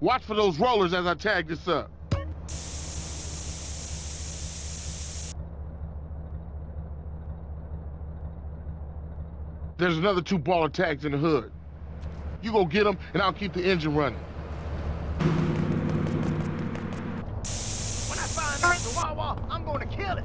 Watch for those rollers as I tag this up. There's another 2 baller tags in the hood. You go get them, and I'll keep the engine running. When I find Mr. Wawa, I'm gonna kill it.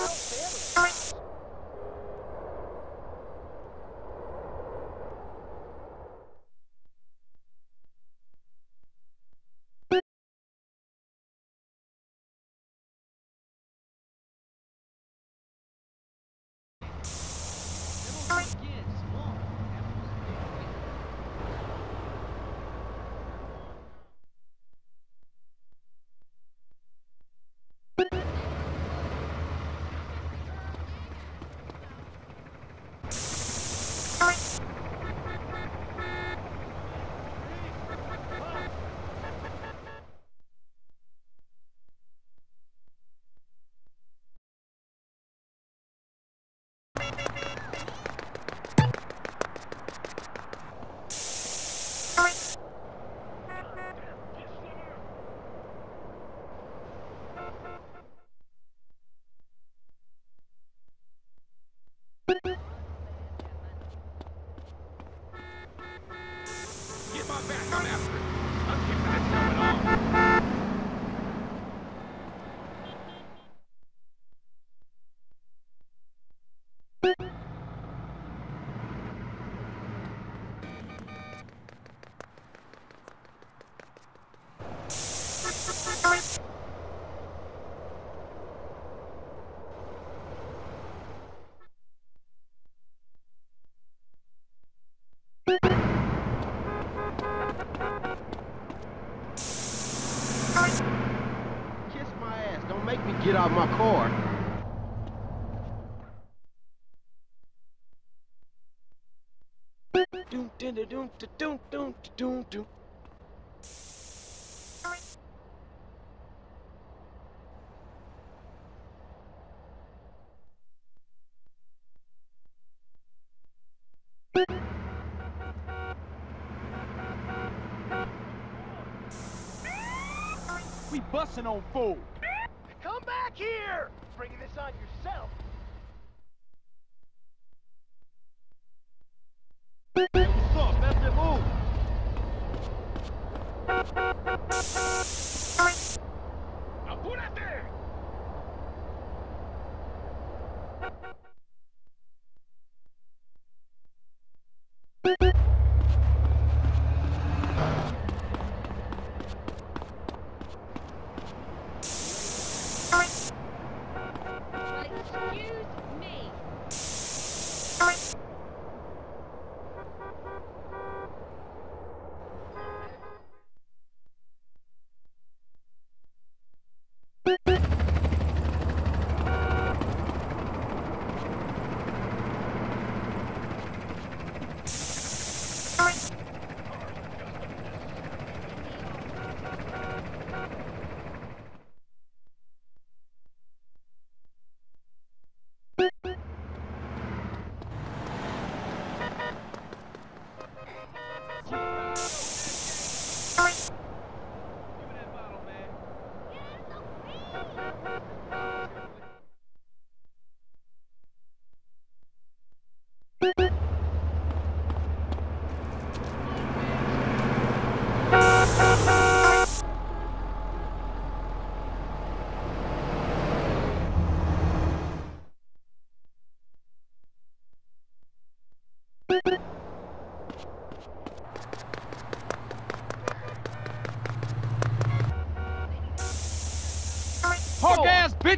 Get out of my car. We bustin' on fool. Come back here! Bringing this on yourself! Hey, what's up? That's it, move! Now put it there!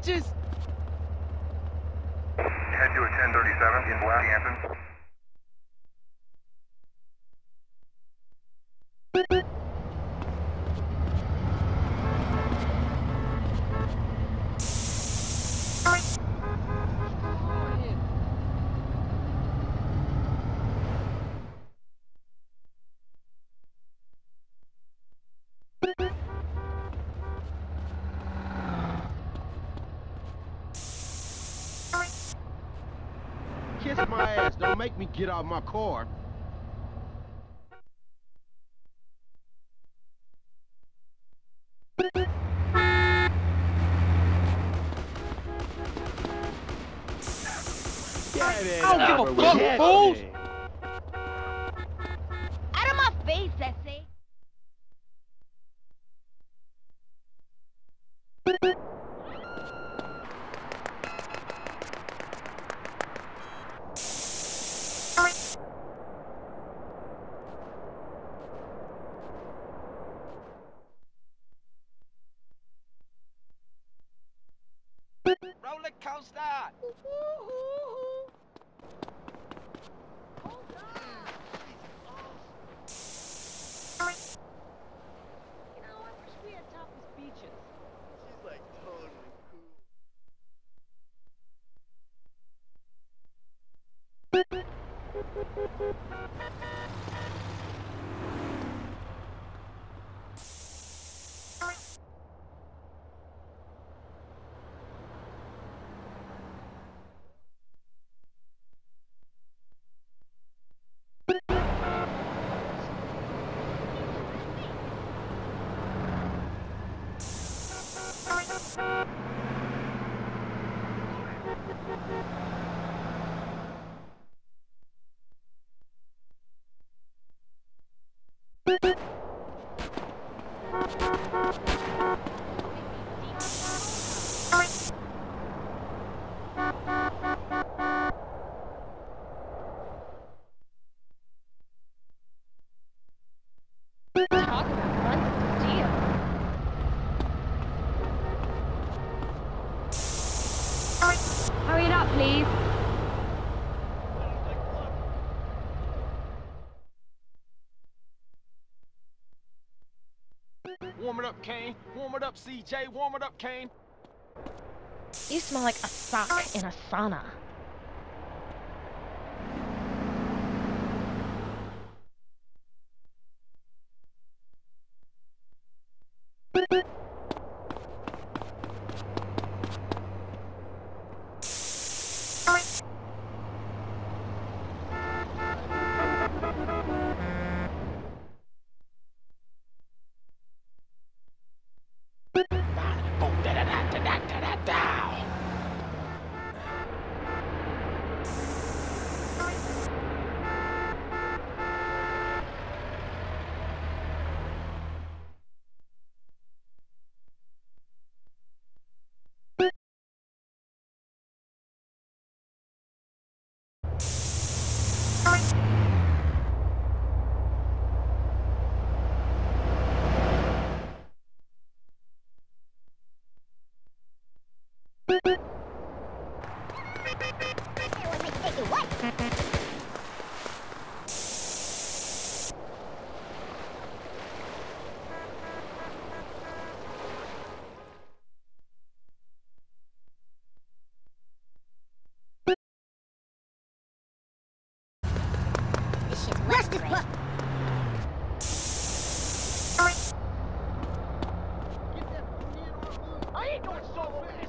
bitches! Head to a 1037 in Blackhampton. Kiss my ass, don't make me get out my car. I don't give a fuck, fools! Out of my face, I say. Roller coaster! Hurry it up, please. Warm it up, Kane. Warm it up, CJ. Warm it up, Kane. You smell like a sock in a sauna.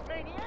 Maniac?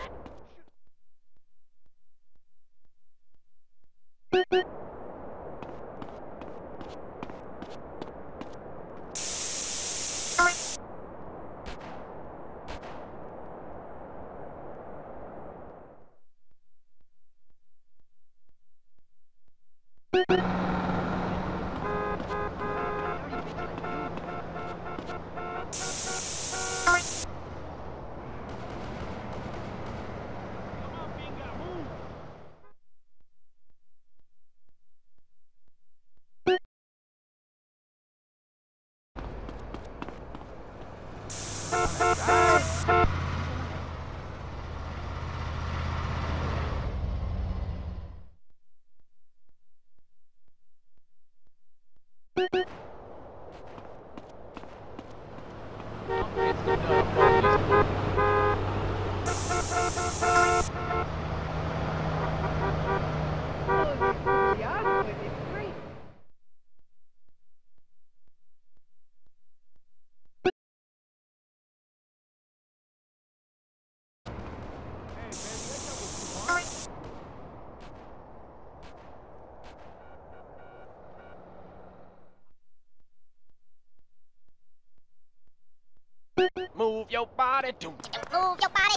your body to move your body.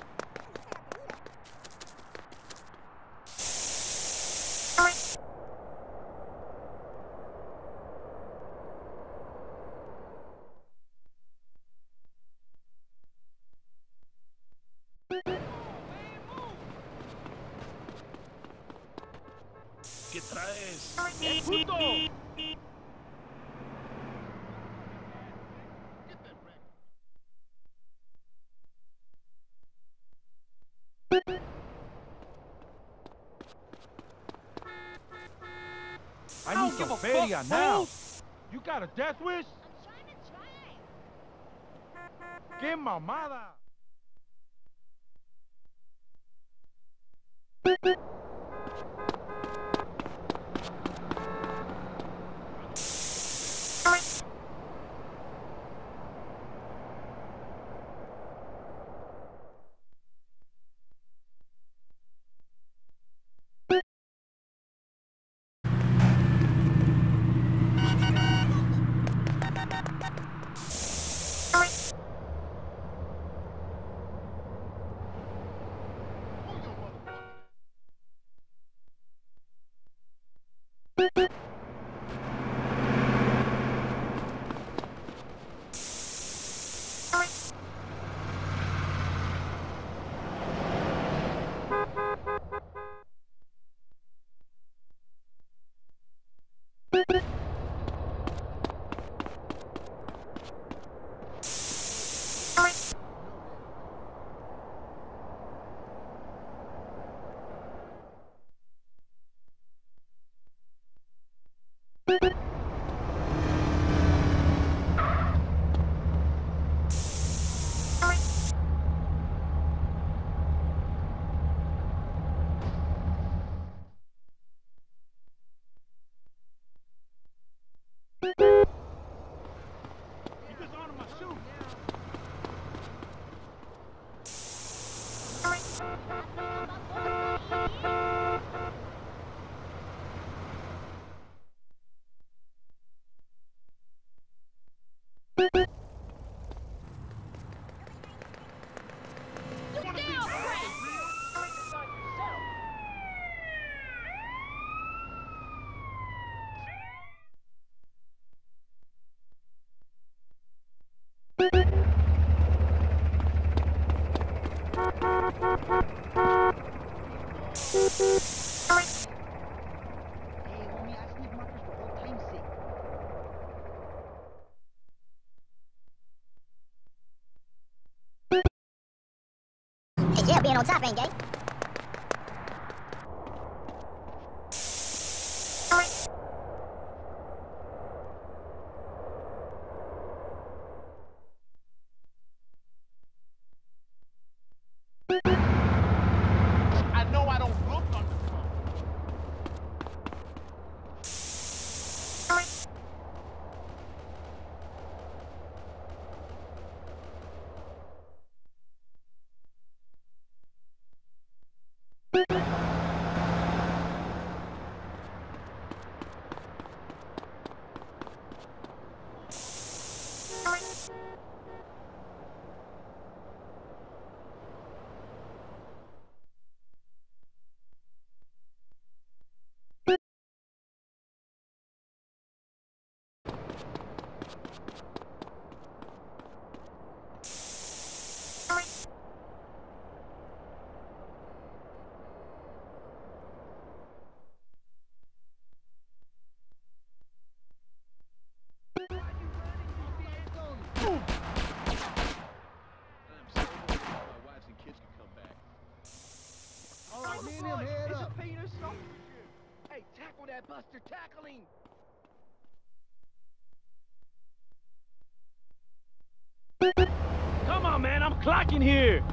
¿Qué traes? ¡El puto! I need some feria now! You got a death wish? I'm trying to try! ¡Qué mamada! Being on top ain't gay. I know I don't look on the phone. Buster tackling. Come on, man, I'm clocking here.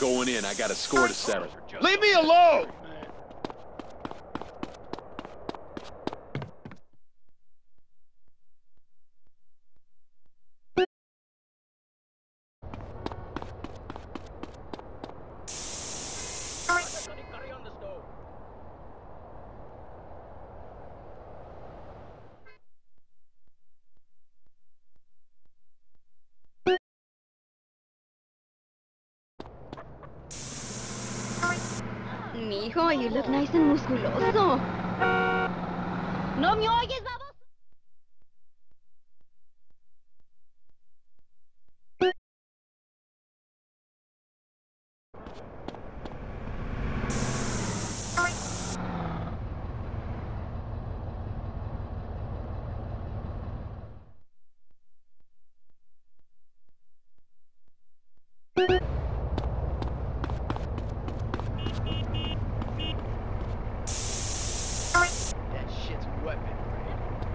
Going in, I got a score to settle. Leave me alone! Mijo, you look nice and musculoso. No me oyes, baboso. That shit's weapon, right?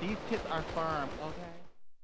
These tips are firm, okay?